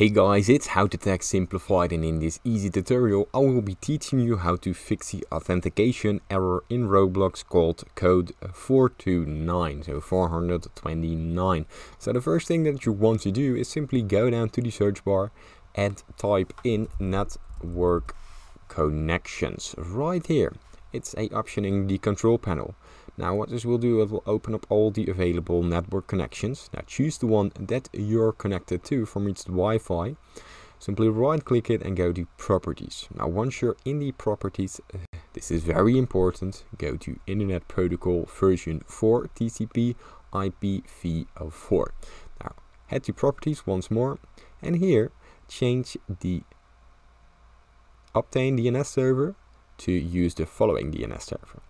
Hey guys, it's How to Tech Simplified, and in this easy tutorial I will be teaching you how to fix the authentication error in Roblox called code 429, so 429. So the first thing that you want to do is simply go down to the search bar and type in network connections right here. It's an option in the control panel. Now what this will do, it will open up all the available network connections. Now choose the one that you're connected to, from which the Wi-Fi. Simply right click it and go to properties. Now once you're in the properties, this is very important, go to Internet Protocol version 4 TCP IPv4. Now head to properties once more, and here change the obtain DNS server to use the following DNS server.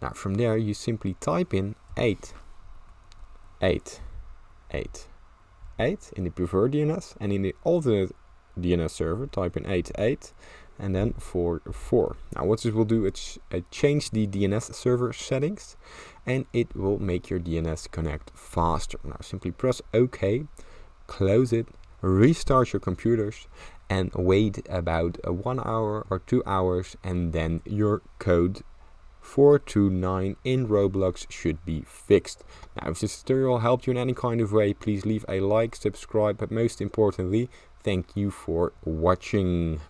Now from there you simply type in 8.8.8.8 in the preferred DNS, and in the alternate DNS server type in 8.8 and then 4.4. Now what this will do is change the DNS server settings, and it will make your DNS connect faster. Now simply press OK, close it, restart your computers, and wait about 1 hour or 2 hours, and then your code 429 in Roblox should be fixed. Now if this tutorial helped you in any kind of way, please leave a like, subscribe, but most importantly, thank you for watching.